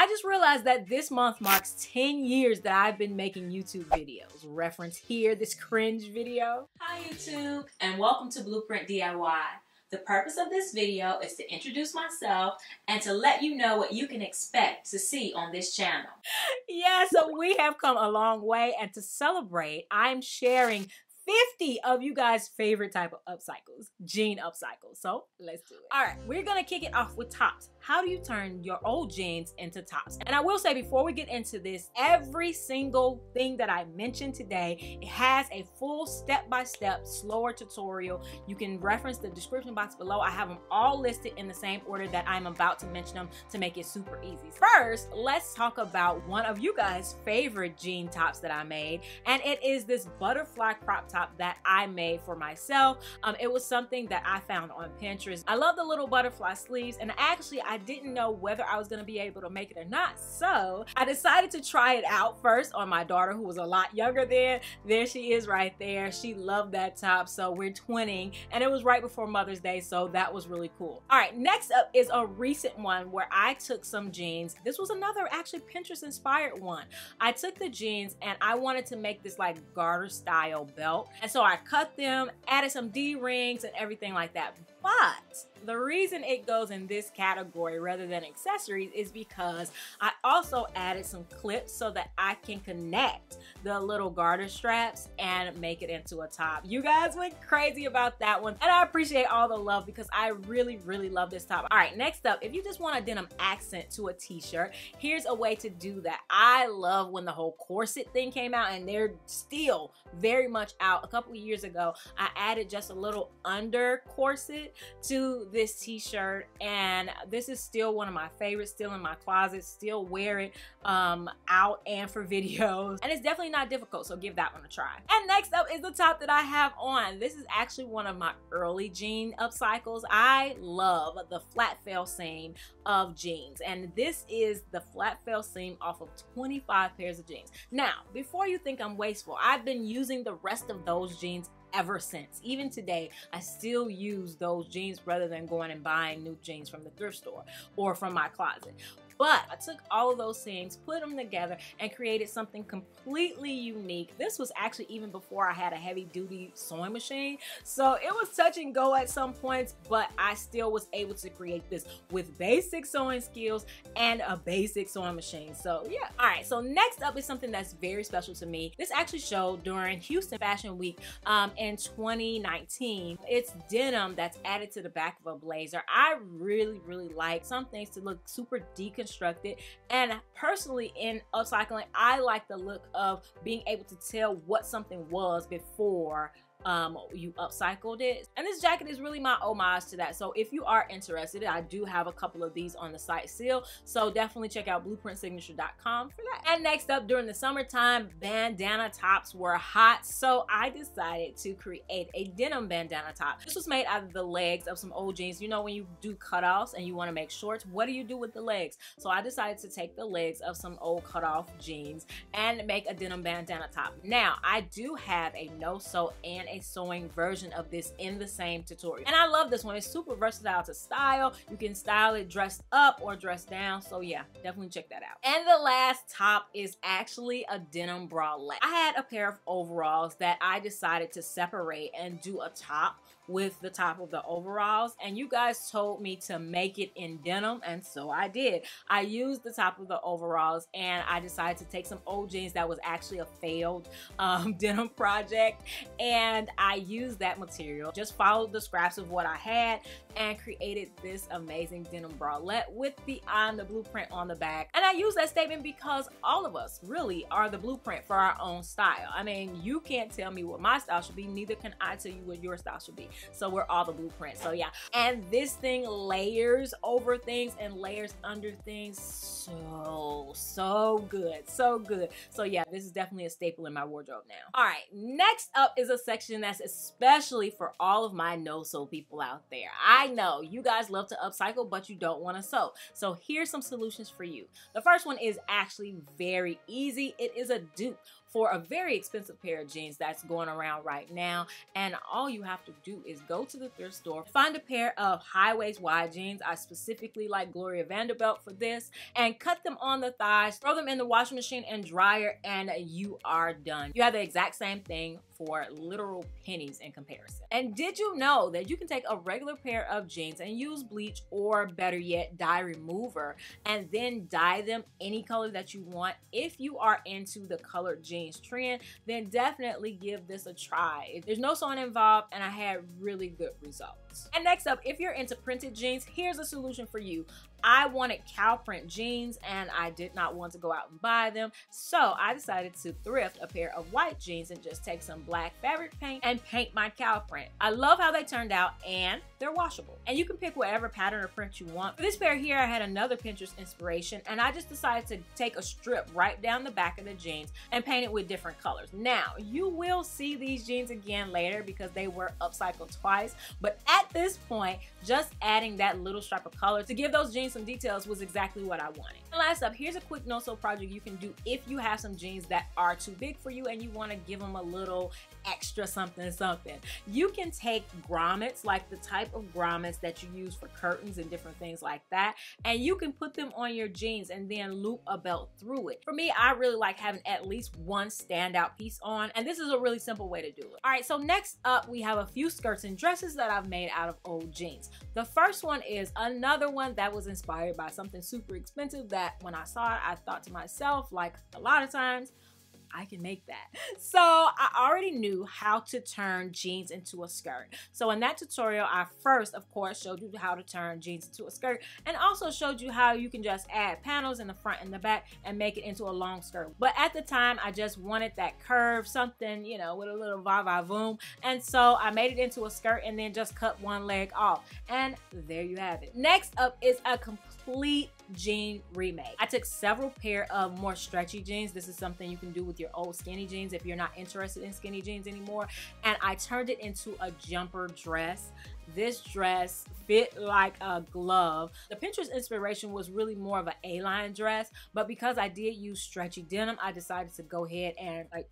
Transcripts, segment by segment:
I just realized that this month marks 10 years that I've been making YouTube videos. Reference here, this cringe video. Hi YouTube, and welcome to Blueprint DIY. The purpose of this video is to introduce myself and to let you know what you can expect to see on this channel. Yeah, so we have come a long way, and to celebrate, I'm sharing 50 of you guys' favorite type of upcycles, jean upcycles. So let's do it. All right, we're gonna kick it off with tops. How do you turn your old jeans into tops? And I will say before we get into this, every single thing that I mentioned today, it has a full step-by-step slower tutorial. You can reference the description box below. I have them all listed in the same order that I'm about to mention them to make it super easy. First, let's talk about one of you guys' favorite jean tops that I made. And it is this butterfly crop top that I made for myself. It was something that I found on Pinterest. I love the little butterfly sleeves, and actually I didn't know whether I was gonna be able to make it or not, so I decided to try it out first on my daughter, who was a lot younger then. There she is right there. She loved that top, so we're twinning, and it was right before Mother's Day, so that was really cool. All right, next up is a recent one where I took some jeans. This was another actually Pinterest inspired one. I took the jeans and I wanted to make this like garter style belt. And so I cut them, added some D-rings and everything like that. But the reason it goes in this category rather than accessories is because I also added some clips so that I can connect the little garter straps and make it into a top. You guys went crazy about that one, and I appreciate all the love because I really, really love this top. All right, next up, if you just want a denim accent to a t-shirt, here's a way to do that. I love when the whole corset thing came out, and they're still very much out. A couple of years ago, I added just a little under corset to this t-shirt, and this is still one of my favorites, still in my closet, still wear it out and for videos, and it's definitely not difficult, so give that one a try. And next up is the top that I have on. This is actually one of my early jean upcycles. I love the flat fail seam of jeans, and this is the flat fail seam off of 25 pairs of jeans. Now, before you think I'm wasteful, I've been using the rest of those jeans ever since. Even today, I still use those jeans rather than going and buying new jeans from the thrift store or from my closet. But I took all of those things, put them together, and created something completely unique. This was actually even before I had a heavy-duty sewing machine, so it was touch and go at some points, but I still was able to create this with basic sewing skills and a basic sewing machine, so yeah. All right, so next up is something that's very special to me. This actually showed during Houston Fashion Week in 2019. It's denim that's added to the back of a blazer. I really, really like some things to look super deconstructed. And personally, in upcycling, I like the look of being able to tell what something was before you upcycled it. And this jacket is really my homage to that. So if you are interested, I do have a couple of these on the site still, so definitely check out blueprintsignature.com for that. And next up, during the summertime, bandana tops were hot, so I decided to create a denim bandana top. This was made out of the legs of some old jeans. You know, when you do cutoffs and you want to make shorts, what do you do with the legs? So I decided to take the legs of some old cutoff jeans and make a denim bandana top. Now, I do have a no-sew and a sewing version of this in the same tutorial, and I love this one. It's super versatile to style. You can style it dressed up or dressed down, so yeah, definitely check that out. And the last top is actually a denim bralette. I had a pair of overalls that I decided to separate and do a top with the top of the overalls, and you guys told me to make it in denim, and so I did. I used the top of the overalls, and I decided to take some old jeans that was actually a failed denim project, and I used that material, just followed the scraps of what I had, and created this amazing denim bralette with the "I'm the blueprint" on the back. And I use that statement because all of us really are the blueprint for our own style. I mean, you can't tell me what my style should be, neither can I tell you what your style should be. So we're all the blueprint, so yeah. And this thing layers over things and layers under things so good, so good. So yeah, this is definitely a staple in my wardrobe now. All right, next up is a section that's especially for all of my no-sew people out there. I know you guys love to upcycle, but you don't want to sew. So here's some solutions for you. The first one is actually very easy. It is a dupe for a very expensive pair of jeans that's going around right now, and all you have to do is go to the thrift store, find a pair of high-waist wide jeans. I specifically like Gloria Vanderbilt for this, and cut them on the thighs, throw them in the washing machine and dryer, and you are done. You have the exact same thing for literal pennies in comparison. And did you know that you can take a regular pair of jeans and use bleach, or better yet, dye remover, and then dye them any color that you want? If you are into the colored jeans trend, then definitely give this a try. There's no sewing involved, and I had really good results. And next up, if you're into printed jeans, here's a solution for you. I wanted cow print jeans and I did not want to go out and buy them, so I decided to thrift a pair of white jeans and just take some black fabric paint and paint my cow print. I love how they turned out, and they're washable, and you can pick whatever pattern or print you want. For this pair here, I had another Pinterest inspiration, and I just decided to take a strip right down the back of the jeans and paint it with different colors. Now, you will see these jeans again later because they were upcycled twice, but at this point, just adding that little stripe of color to give those jeans some details was exactly what I wanted. And last up, here's a quick no-sew project you can do if you have some jeans that are too big for you and you want to give them a little extra something. You can take grommets, like the type of grommets that you use for curtains and different things like that, and you can put them on your jeans and then loop a belt through it. For me, I really like having at least one standout piece on, and this is a really simple way to do it. All right, so next up, we have a few skirts and dresses that I've made out of old jeans. The first one is another one that was inspired by something super expensive that when I saw it, I thought to myself, like a lot of times, I can make that. So I already knew how to turn jeans into a skirt. So in that tutorial, I first, of course, showed you how to turn jeans into a skirt, and also showed you how you can just add panels in the front and the back and make it into a long skirt. But at the time, I just wanted that curve, something, you know, with a little va-va-voom. And so I made it into a skirt and then just cut one leg off. And there you have it. Next up is a complete jean remake. I took several pair of more stretchy jeans. This is something you can do with your old skinny jeans if you're not interested in skinny jeans anymore, and I turned it into a jumper dress. This dress fit like a glove. The Pinterest inspiration was really more of an A-line dress, but because I did use stretchy denim, I decided to go ahead and like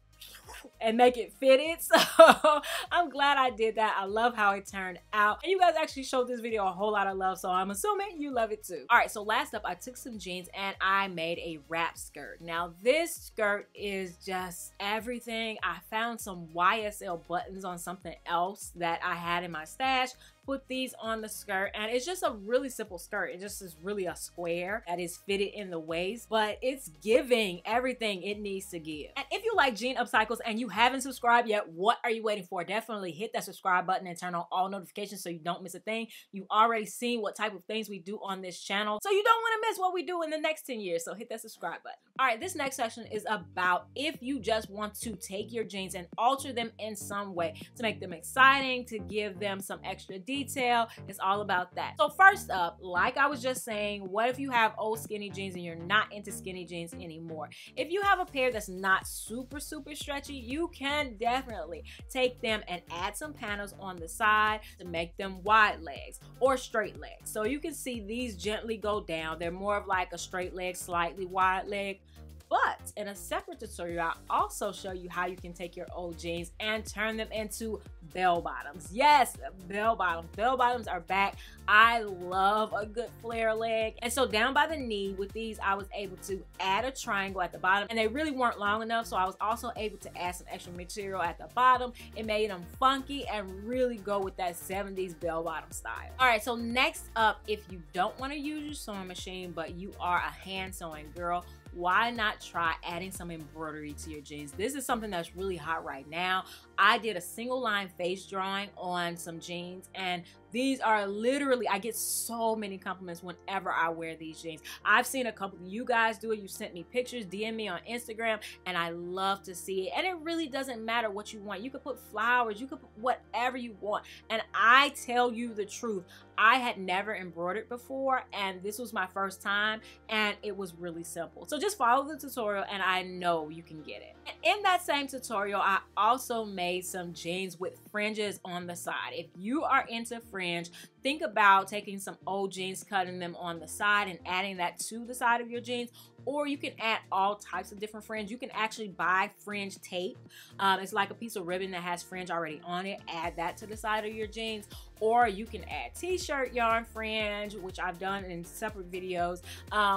make it fitted. So I'm glad I did that. I love how it turned out, and you guys actually showed this video a whole lot of love, so I'm assuming you love it too. All right, so last up, I took some jeans and I made a wrap skirt. Now this skirt is just everything. I found some YSL buttons on something else that I had in my stash, put these on the skirt, and it's just a really simple skirt. It just is really a square that is fitted in the waist, but it's giving everything it needs to give. And if you like jean upcycles and you haven't subscribed yet, what are you waiting for? Definitely hit that subscribe button and turn on all notifications so you don't miss a thing. You've already seen what type of things we do on this channel, so you don't want to miss what we do in the next 10 years, so hit that subscribe button. All right, this next section is about if you just want to take your jeans and alter them in some way to make them exciting, to give them some extra detail. It's all about that. So first up, like I was just saying, what if you have old skinny jeans and you're not into skinny jeans anymore? If you have a pair that's not super stretchy, you can definitely take them and add some panels on the side to make them wide legs or straight legs. So you can see these gently go down. They're more of like a straight leg, slightly wide leg. But in a separate tutorial, I also show you how you can take your old jeans and turn them into bell bottoms. Yes, bell bottoms. Bell bottoms are back. I love a good flare leg. And so down by the knee with these, I was able to add a triangle at the bottom, and they really weren't long enough, so I was also able to add some extra material at the bottom. It made them funky and really go with that 70s bell bottom style. All right, so next up, if you don't want to use your sewing machine, but you are a hand sewing girl, why not try adding some embroidery to your jeans? This is something that's really hot right now. I did a single line face drawing on some jeans, and these are literally, I get so many compliments whenever I wear these jeans. I've seen a couple of you guys do it. You sent me pictures, DM me on Instagram, and I love to see it. And it really doesn't matter what you want. You could put flowers, you could put whatever you want. And I tell you the truth, I had never embroidered before, and this was my first time, and it was really simple. So just follow the tutorial, and I know you can get it. And in that same tutorial, I also made some jeans with fringes on the side. If you are into fringe, think about taking some old jeans, cutting them on the side and adding that to the side of your jeans, or you can add all types of different fringe. You can actually buy fringe tape. It's like a piece of ribbon that has fringe already on it. Add that to the side of your jeans, or you can add t-shirt yarn fringe, which I've done in separate videos,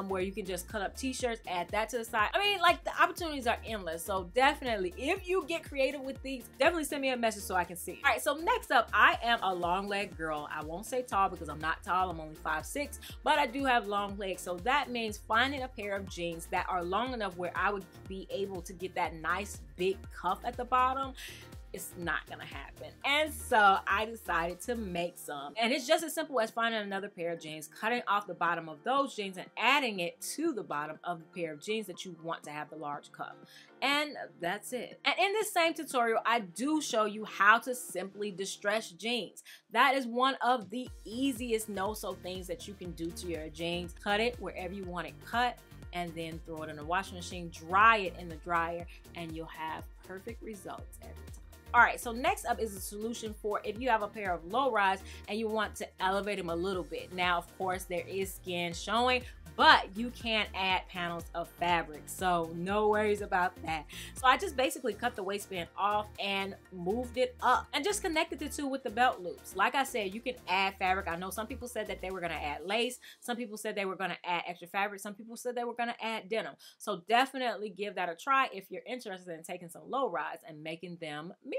where you can just cut up t-shirts, add that to the side. I mean, like, the opportunities are endless. So definitely, if you get creative with these, definitely send me a message so I can see. All right, so next up, I am a long leg girl. I won't say tall because I'm not tall, I'm only 5'6", but I do have long legs. So that means finding a pair of jeans that are long enough where I would be able to get that nice big cuff at the bottom. It's not gonna happen. And so I decided to make some. And it's just as simple as finding another pair of jeans, cutting off the bottom of those jeans and adding it to the bottom of the pair of jeans that you want to have the large cuff. And that's it. And in this same tutorial, I do show you how to simply distress jeans. That is one of the easiest no-sew things that you can do to your jeans. Cut it wherever you want it cut, and then throw it in the washing machine, dry it in the dryer, and you'll have perfect results every time. All right, so next up is a solution for if you have a pair of low-rise and you want to elevate them a little bit. Now, of course, there is skin showing, but you can add panels of fabric, so no worries about that. So I just basically cut the waistband off and moved it up and just connected the two with the belt loops. Like I said, you can add fabric. I know some people said that they were gonna add lace. Some people said they were gonna add extra fabric. Some people said they were gonna add denim. So definitely give that a try if you're interested in taking some low-rise and making them mid-rise.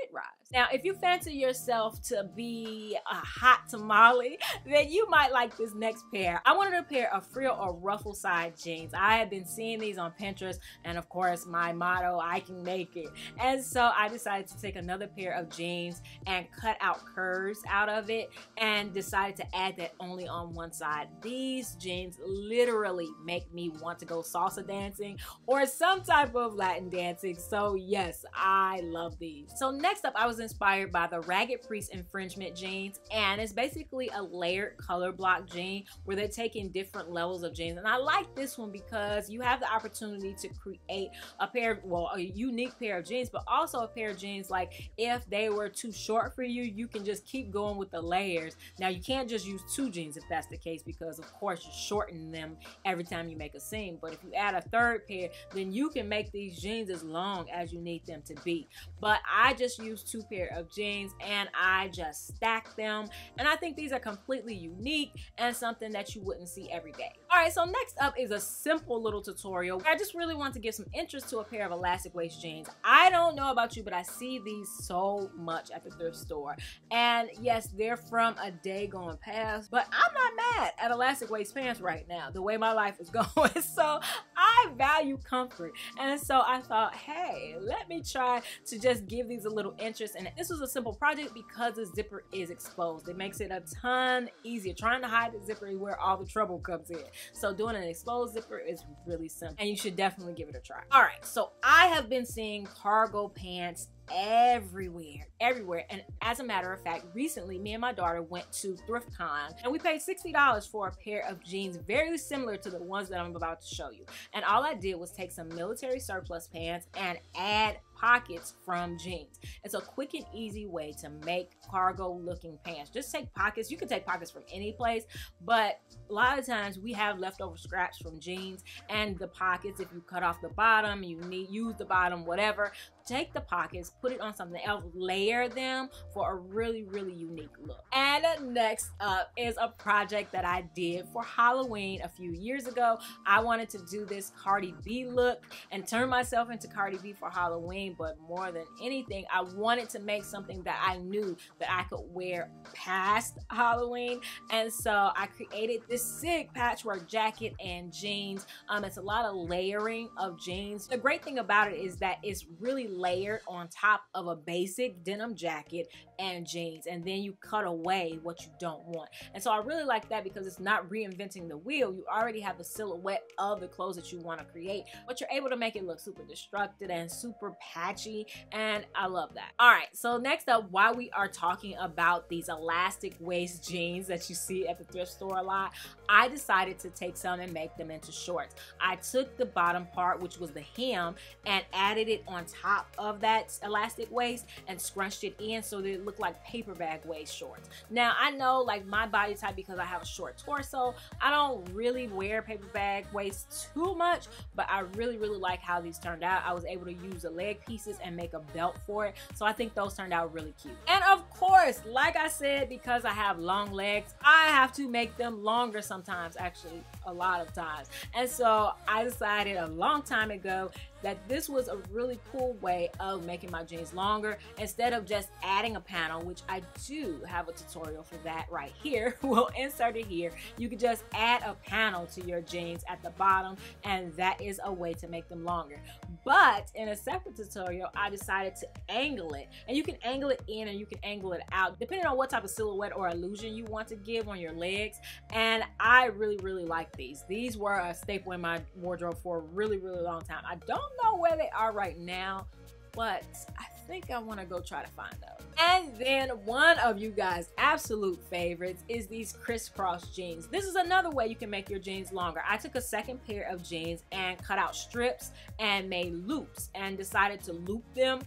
Now, if you fancy yourself to be a hot tamale, then you might like this next pair. I wanted a pair of frill or ruffle side jeans. I have been seeing these on Pinterest, and of course, my motto, I can make it. And so I decided to take another pair of jeans and cut out curves out of it and decided to add that only on one side. These jeans literally make me want to go salsa dancing or some type of Latin dancing. So yes, I love these. So next up, I was inspired by the Ragged Priest infringement jeans, and it's basically a layered color block jean where they're taking different levels of jeans. And I like this one because you have the opportunity to create a pair of, well, a unique pair of jeans, but also a pair of jeans like if they were too short for you, you can just keep going with the layers. Now, you can't just use two jeans if that's the case because, of course, you shorten them every time you make a seam. But if you add a third pair, then you can make these jeans as long as you need them to be. But I just used two pair of jeans and I just stacked them. And I think these are completely unique and something that you wouldn't see every day. All right, so next up is a simple little tutorial where I just really want to give some interest to a pair of elastic waist jeans. I don't know about you, but I see these so much at the thrift store. And yes, they're from a day gone past, but I'm not mad at elastic waist pants right now, the way my life is going. So I value comfort. And so I thought, hey, let me try to just give these a little interest. And this was a simple project because the zipper is exposed. It makes it a ton easier. Trying to hide the zipper is where all the trouble comes in. So doing an exposed zipper is really simple, and you should definitely give it a try. All right, so I have been seeing cargo pants everywhere. And as a matter of fact, recently me and my daughter went to ThriftCon and we paid $60 for a pair of jeans very similar to the ones that I'm about to show you. And all I did was take some military surplus pants and add pockets from jeans. It's a quick and easy way to make cargo looking pants. Just take pockets. You can take pockets from any place, but a lot of times we have leftover scraps from jeans and the pockets. If you cut off the bottom, you need use the bottom, whatever, take the pockets, put it on something else, layer them for a really, really unique look. And next up is a project that I did for Halloween a few years ago. I wanted to do this Cardi B look and turn myself into Cardi B for Halloween, but more than anything, I wanted to make something that I knew that I could wear past Halloween. And so I created this sick patchwork jacket and jeans. It's a lot of layering of jeans. The great thing about it is that it's really layered on top of a basic denim jacket and jeans, and then you cut away what you don't want. And so I really like that because it's not reinventing the wheel. You already have the silhouette of the clothes that you want to create, but you're able to make it look super destructive and super patchy, and I love that. All right, so next up, while we are talking about these elastic waist jeans that you see at the thrift store a lot, I decided to take some and make them into shorts. I took the bottom part, which was the hem, and added it on top top of that elastic waist and scrunched it in so that it looked like paper bag waist shorts. Now I know, like, my body type, because I have a short torso, I don't really wear paper bag waist too much, but I really like how these turned out. I was able to use the leg pieces and make a belt for it, so I think those turned out really cute. And of course, like I said, because I have long legs, I have to make them longer sometimes, actually a lot of times. And so I decided a long time ago that this was a really cool way of making my jeans longer instead of just adding a panel, which I do have a tutorial for that right here. We'll insert it here. You could just add a panel to your jeans at the bottom, and that is a way to make them longer. But in a separate tutorial, I decided to angle it, and you can angle it in and you can angle it out depending on what type of silhouette or illusion you want to give on your legs. And I really like these. These were a staple in my wardrobe for a really long time. I don't know where they are right now, but I think I want to go try to find those. And then one of you guys' absolute favorites is these crisscross jeans. This is another way you can make your jeans longer. I took a second pair of jeans and cut out strips and made loops and decided to loop them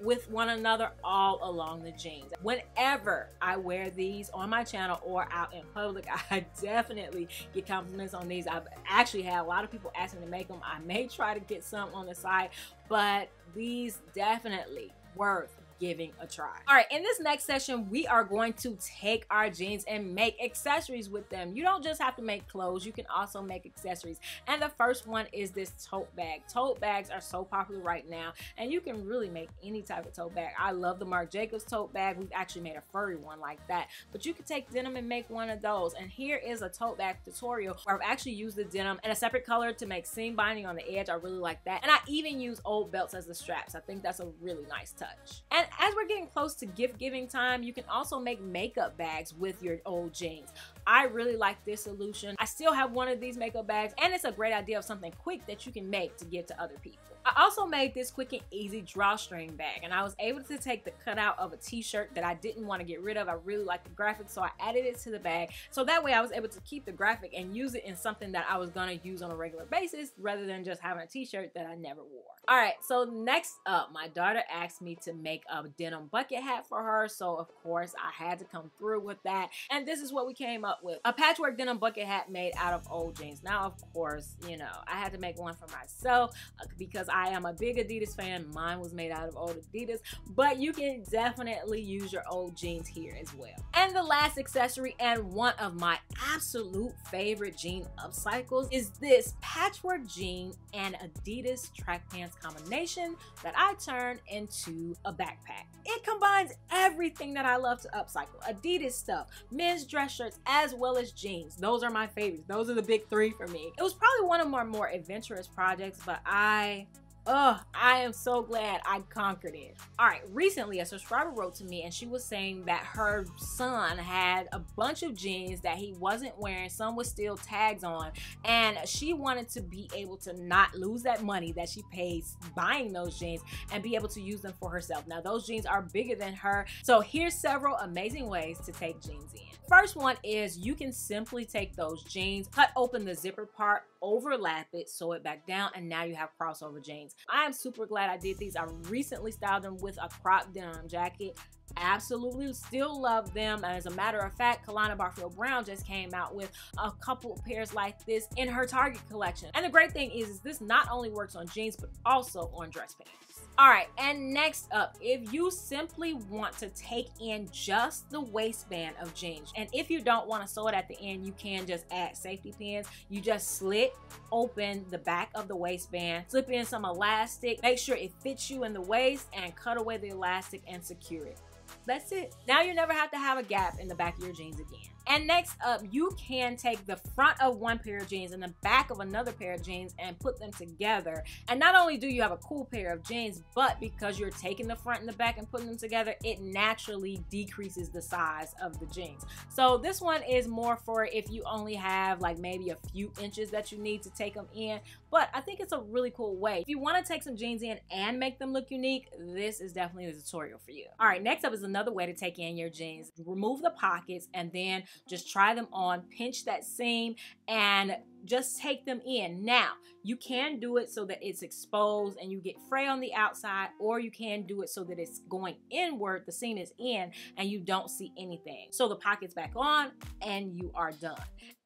with one another all along the jeans. Whenever I wear these on my channel or out in public, I definitely get compliments on these. I've actually had a lot of people asking me to make them. I may try to get some on the side, but these definitely worth giving a try. All right, in this next session, we are going to take our jeans and make accessories with them. You don't just have to make clothes, you can also make accessories. And the first one is this tote bag. Tote bags are so popular right now, and you can really make any type of tote bag. I love the Marc Jacobs tote bag. We've actually made a furry one like that, but you could take denim and make one of those. And here is a tote bag tutorial where I've actually used the denim and a separate color to make seam binding on the edge. I really like that. And I even use old belts as the straps. I think that's a really nice touch. And as we're getting close to gift giving time, you can also make makeup bags with your old jeans. I really like this solution. I still have one of these makeup bags, and it's a great idea of something quick that you can make to give to other people. I also made this quick and easy drawstring bag, and I was able to take the cutout of a t-shirt that I didn't want to get rid of. I really like the graphic, so I added it to the bag. So that way I was able to keep the graphic and use it in something that I was going to use on a regular basis rather than just having a t-shirt that I never wore. All right, so next up, my daughter asked me to make a denim bucket hat for her, so of course I had to come through with that, and this is what we came up with: a patchwork denim bucket hat made out of old jeans. Now of course, you know, I had to make one for myself because I am a big Adidas fan. Mine was made out of old Adidas, but you can definitely use your old jeans here as well. And the last accessory, and one of my absolute favorite jean upcycles, is this patchwork jean and Adidas track pants combination that I turned into a backpack. It combines everything that I love to upcycle: Adidas stuff, men's dress shirts, as well as jeans. Those are my favorites. Those are the big three for me. It was probably one of my more adventurous projects, but I am so glad I conquered it. All right, recently a subscriber wrote to me and she was saying that her son had a bunch of jeans that he wasn't wearing, some with still tags on, and she wanted to be able to not lose that money that she pays buying those jeans and be able to use them for herself. Now those jeans are bigger than her, so here's several amazing ways to take jeans in. First one is you can simply take those jeans, cut open the zipper part, overlap it, sew it back down, and now you have crossover jeans. I am super glad I did these. I recently styled them with a crop denim jacket. Absolutely still love them. And as a matter of fact, Kalana Barfield Brown just came out with a couple pairs like this in her Target collection. And the great thing is this not only works on jeans, but also on dress pants. All right, and next up, if you simply want to take in just the waistband of jeans, and if you don't want to sew it at the end, you can just add safety pins. You just slit open the back of the waistband, slip in some elastic, make sure it fits you in the waist, and cut away the elastic and secure it. That's it. Now you never have to have a gap in the back of your jeans again. And next up, you can take the front of one pair of jeans and the back of another pair of jeans and put them together. And not only do you have a cool pair of jeans, but because you're taking the front and the back and putting them together, it naturally decreases the size of the jeans. So this one is more for if you only have like maybe a few inches that you need to take them in, but I think it's a really cool way. If you want to take some jeans in and make them look unique, this is definitely the tutorial for you. All right, next up is another way to take in your jeans. Remove the pockets and then just try them on, pinch that seam, and Just take them in. Now, you can do it so that it's exposed and you get fray on the outside, or you can do it so that it's going inward, the seam is in, and you don't see anything. So the pocket's back on and you are done.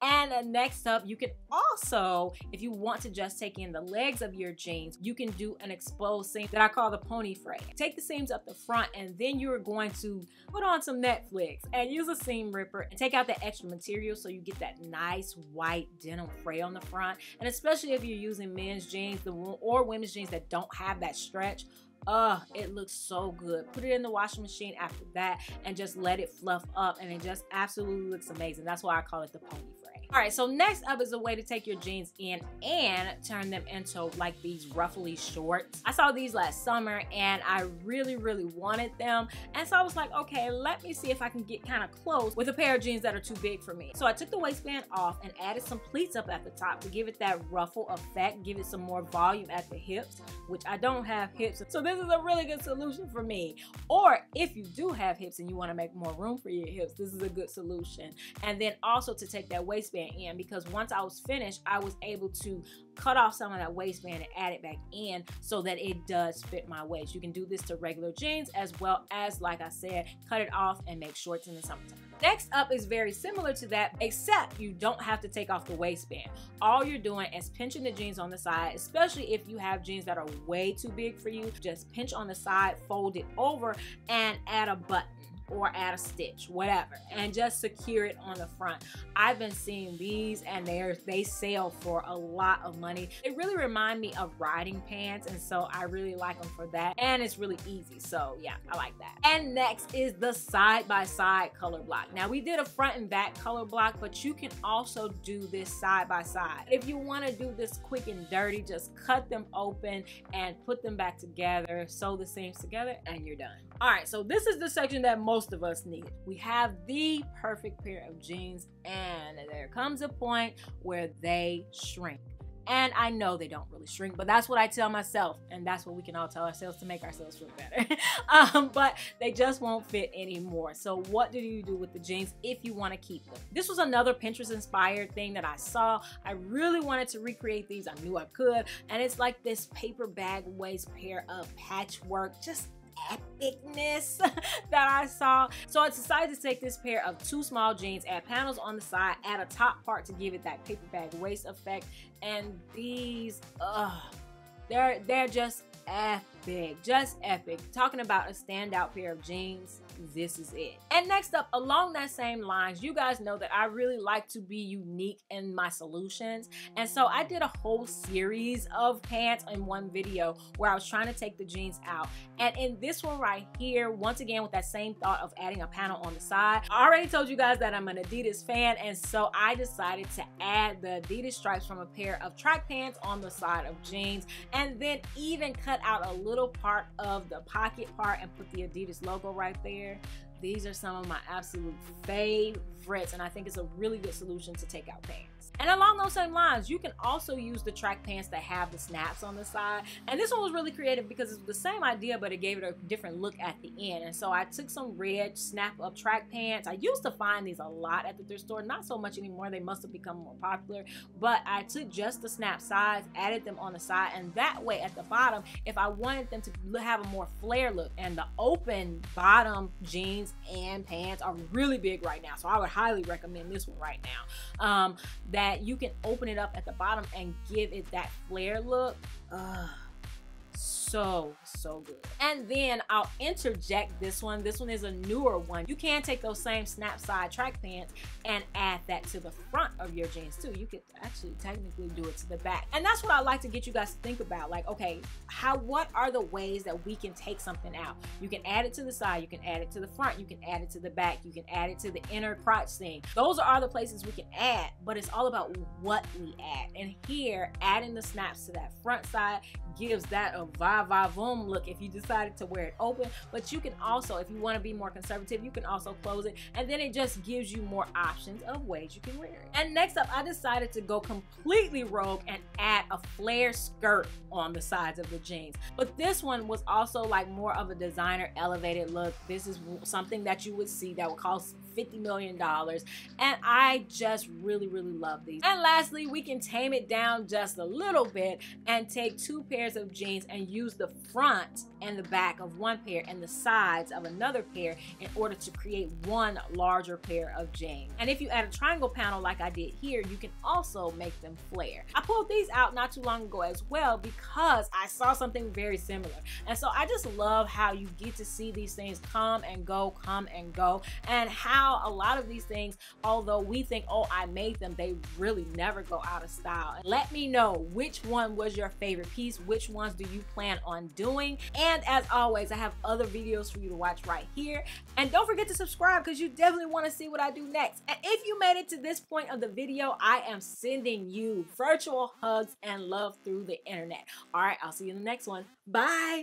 And next up, you can also, if you want to just take in the legs of your jeans, you can do an exposed seam that I call the pony fray. Take the seams up the front, and then you're going to put on some Netflix and use a seam ripper and take out the extra material so you get that nice white denim fray on the front. And especially if you're using men's jeans or women's jeans that don't have that stretch, oh, it looks so good. Put it in the washing machine after that and just let it fluff up, and it just absolutely looks amazing. That's why I call it the pony fray. All right, so next up is a way to take your jeans in and turn them into like these ruffly shorts. I saw these last summer and I really, really wanted them. And so I was like, okay, let me see if I can get kind of close with a pair of jeans that are too big for me. So I took the waistband off and added some pleats up at the top to give it that ruffle effect, give it some more volume at the hips, which I don't have hips. So this is a really good solution for me. Or if you do have hips and you want to make more room for your hips, this is a good solution. And then also to take that waistband in, because once I was finished, I was able to cut off some of that waistband and add it back in so that it does fit my waist. You can do this to regular jeans as well as, like I said, cut it off and make shorts in the summertime. Next up is very similar to that, except you don't have to take off the waistband. All you're doing is pinching the jeans on the side, especially if you have jeans that are way too big for you. Just pinch on the side, fold it over, and add a button or add a stitch, whatever, and just secure it on the front. I've been seeing these and they sell for a lot of money. They really remind me of riding pants, and so I really like them for that, and it's really easy, so yeah, I like that. And next is the side-by-side color block. Now, we did a front and back color block, but you can also do this side-by-side. If you wanna do this quick and dirty, just cut them open and put them back together, sew the seams together, and you're done. All right, so this is the section that most of us need. We have the perfect pair of jeans, and there comes a point where they shrink. And I know they don't really shrink, but that's what I tell myself, and that's what we can all tell ourselves to make ourselves feel better. But they just won't fit anymore. So what do you do with the jeans if you want to keep them? This was another Pinterest inspired thing that I saw. I really wanted to recreate these. I knew I could. And it's like this paper bag waist pair of patchwork, just epicness that I saw. So I decided to take this pair of two small jeans, add panels on the side, add a top part to give it that paper bag waist effect. And these, they're just epic, just epic. Talking about a standout pair of jeans, this is it. And next up, along that same lines, you guys know that I really like to be unique in my solutions, and so I did a whole series of pants in one video where I was trying to take the jeans out. And in this one right here, once again with that same thought of adding a panel on the side, I already told you guys that I'm an Adidas fan, and so I decided to add the Adidas stripes from a pair of track pants on the side of jeans, and then even cut out a little part of the pocket part and put the Adidas logo right there. These are some of my absolute favorites, and I think it's a really good solution to take out pants. And along those same lines, you can also use the track pants that have the snaps on the side. And this one was really creative because it's the same idea, but it gave it a different look at the end. And so I took some red snap-up track pants. I used to find these a lot at the thrift store, not so much anymore. They must have become more popular. But I took just the snap sides, added them on the side, and that way at the bottom, if I wanted them to have a more flare look, and the open bottom jeans and pants are really big right now, so I would highly recommend this one right now, that you can open it up at the bottom and give it that flare look. So good. And then I'll interject this one. This one is a newer one. You can take those same snap side track pants and add that to the front of your jeans too. You could actually technically do it to the back. And that's what I like to get you guys to think about. Like, okay, what are the ways that we can take something out? You can add it to the side, you can add it to the front, you can add it to the back, you can add it to the inner crotch seam. Those are all the places we can add, but it's all about what we add. And here, adding the snaps to that front side gives that a vibe va-voom look if you decided to wear it open, but you can also, if you want to be more conservative, you can also close it, and then it just gives you more options of ways you can wear it. And next up, I decided to go completely rogue and add a flare skirt on the sides of the jeans, but this one was also like more of a designer elevated look. This is something that you would see that would cost $50 million, and I just really love these. And lastly, we can tame it down just a little bit and take two pairs of jeans and use the front and the back of one pair and the sides of another pair in order to create one larger pair of jeans. And if you add a triangle panel like I did here, you can also make them flare. I pulled these out not too long ago as well because I saw something very similar, and so I just love how you get to see these things come and go, and how a lot of these things, although we think, oh, I made them, they really never go out of style. Let me know which one was your favorite piece, which ones do you plan on doing, and as always, I have other videos for you to watch right here, and don't forget to subscribe because you definitely want to see what I do next. And if you made it to this point of the video, I am sending you virtual hugs and love through the internet. All right, I'll see you in the next one. Bye.